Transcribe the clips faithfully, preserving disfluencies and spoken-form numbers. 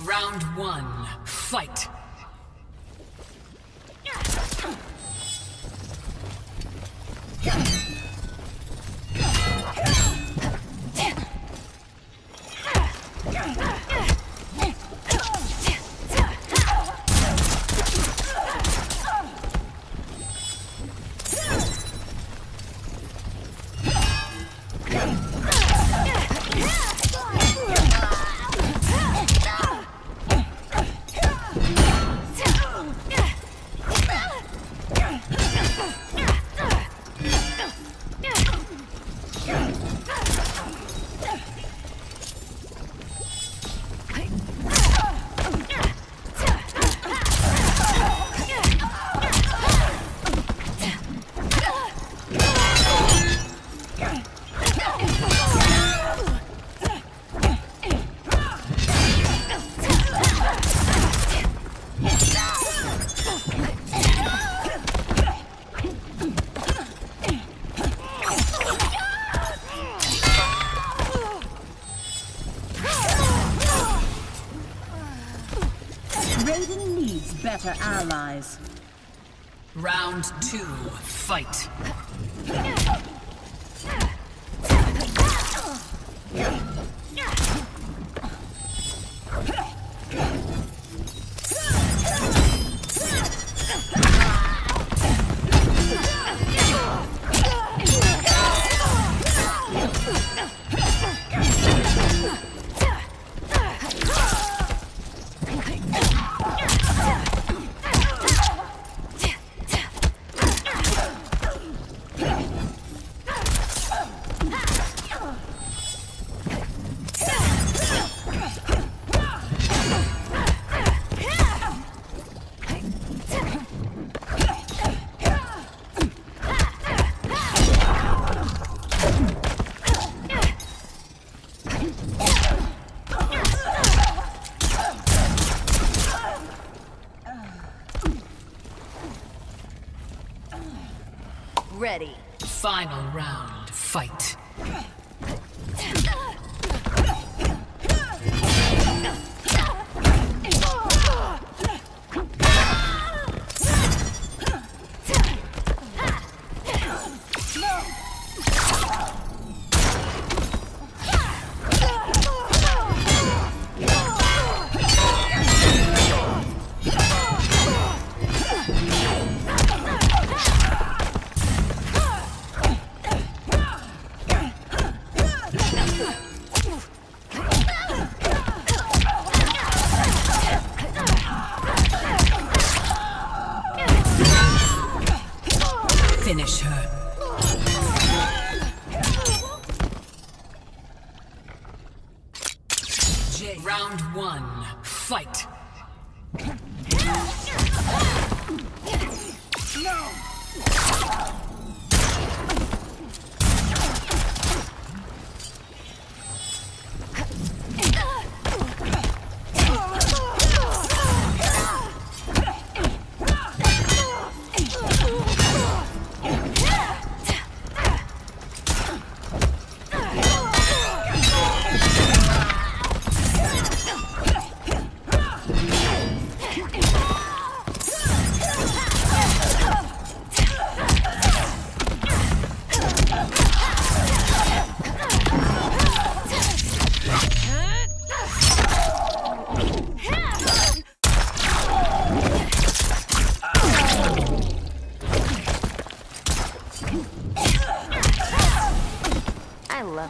Round one, fight! Raiden needs better allies. Round two, fight. Ready. Final round, fight. Finish her. Jade. Round one, fight.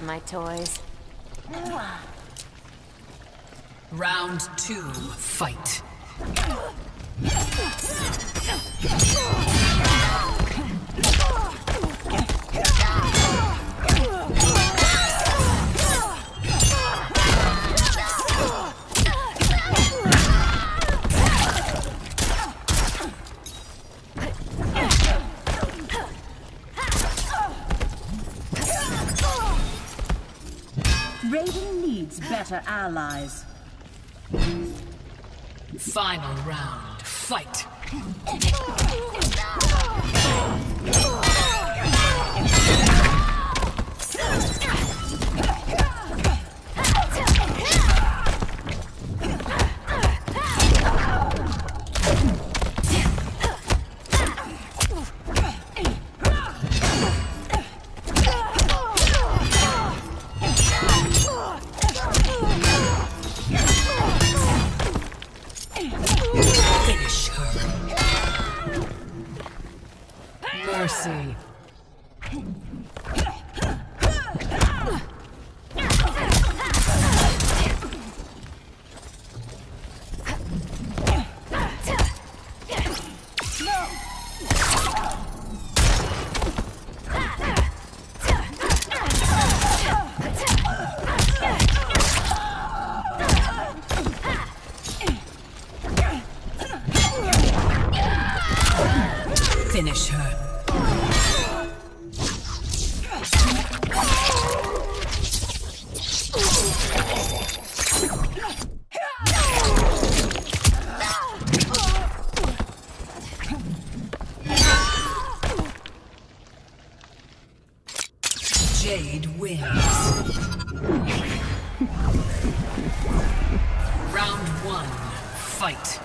My toys. Round two, fight. Raiden needs better allies. Final round, fight! Finish her. Mercy. Finish her. Jade wins. Round one, fight.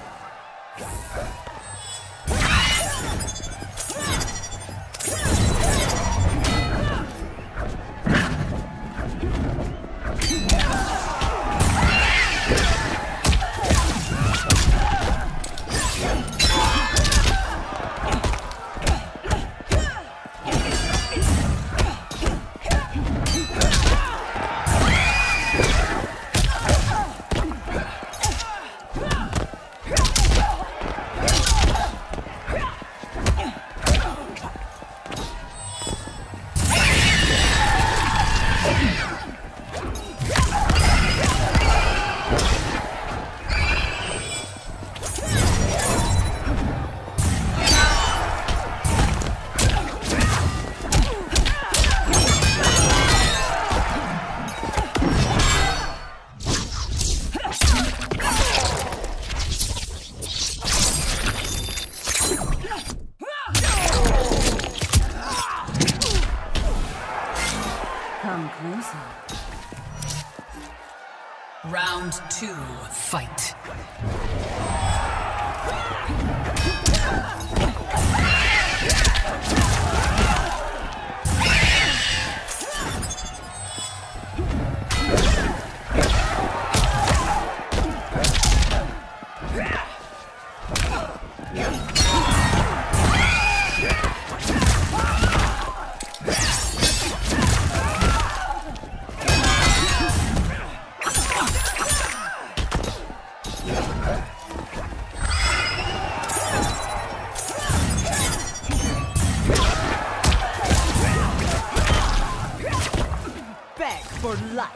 Come closer. Round two, fight. For life.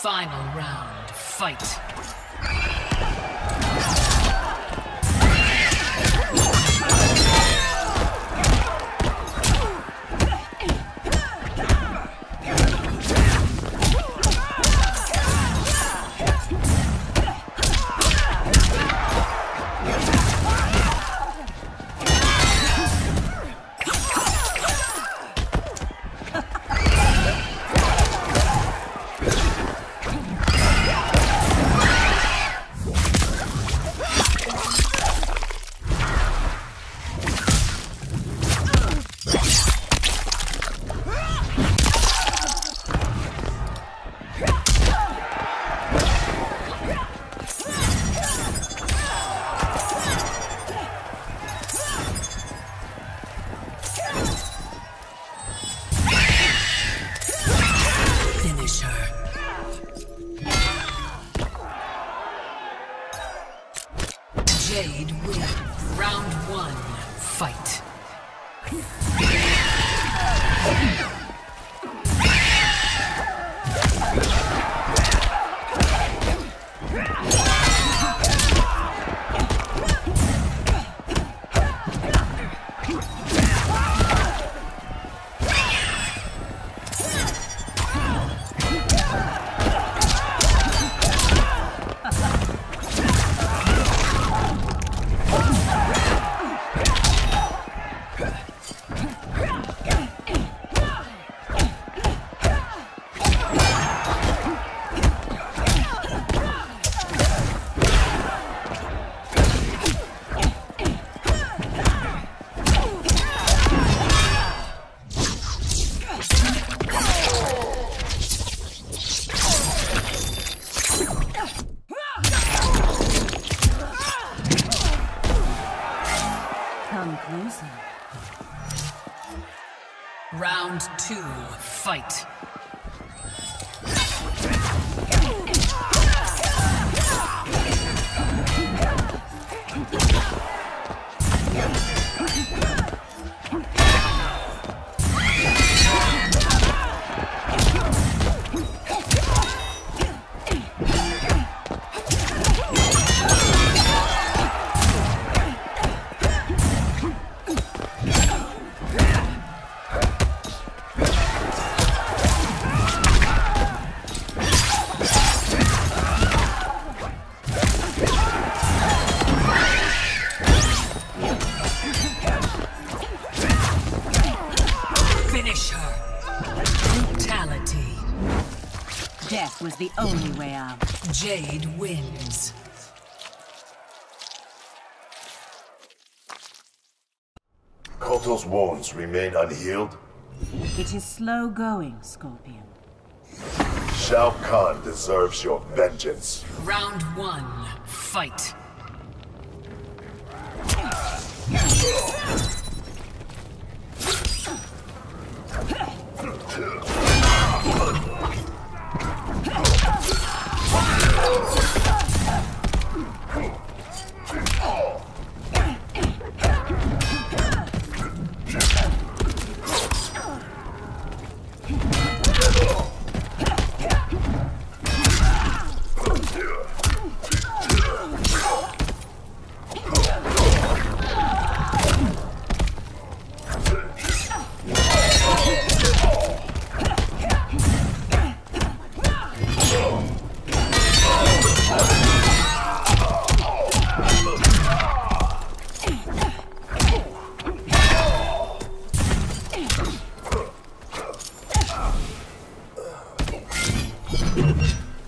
Final round, fight. Jade wins. Round one, fight. two, fight. Death was the only way out. Jade wins. Kotal's wounds remain unhealed? It is slow going, Scorpion. Shao Kahn deserves your vengeance. Round one, fight.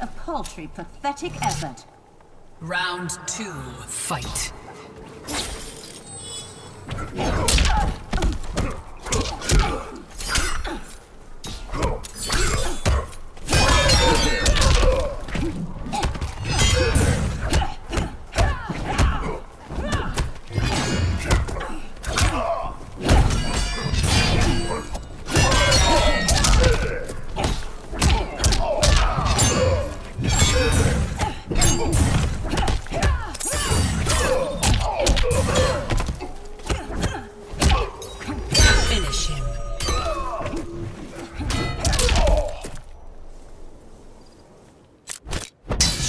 A paltry, pathetic effort. Round two, fight.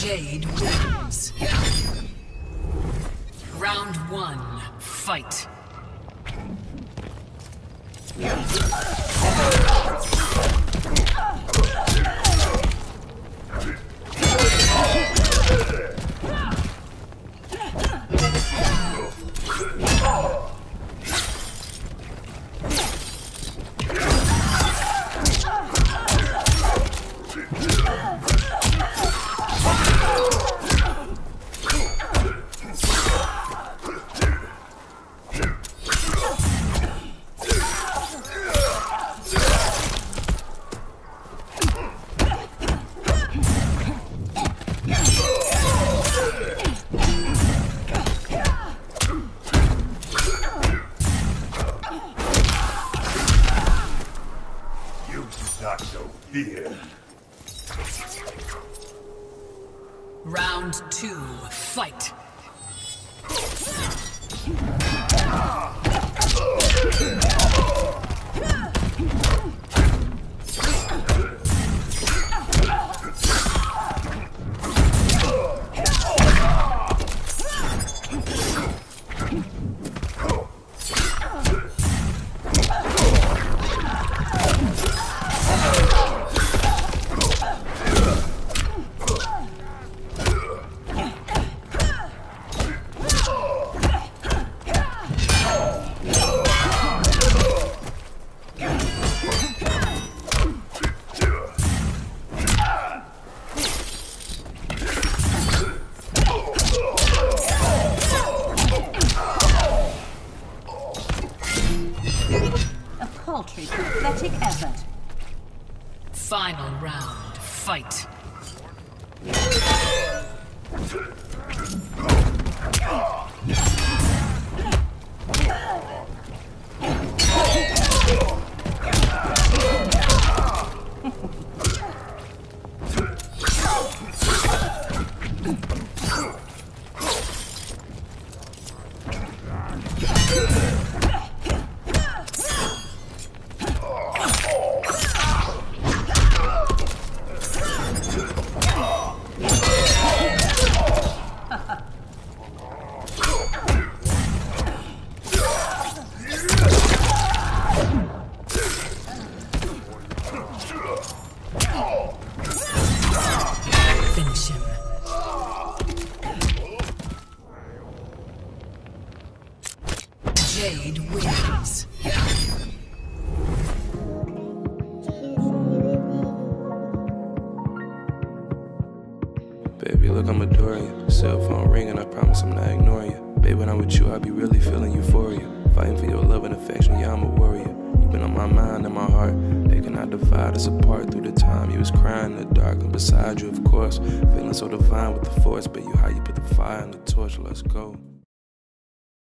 Jade wins. Round one, fight. Round two, fight. Pathetic effort. Final round, fight. Finish him. Jade wins. Baby, look, I'm adoring you. Cell phone ringing, I promise I'm not ignoring you. Baby, when I'm with you, I be really feeling euphoria. Fighting for your love and affection, yeah, I'm a warrior. You've been on my mind and my heart. They cannot divide us apart through the time. You was crying in the dark, and beside you, of course. Feeling so divine with the force, but you how you put the fire and the torch, let's go.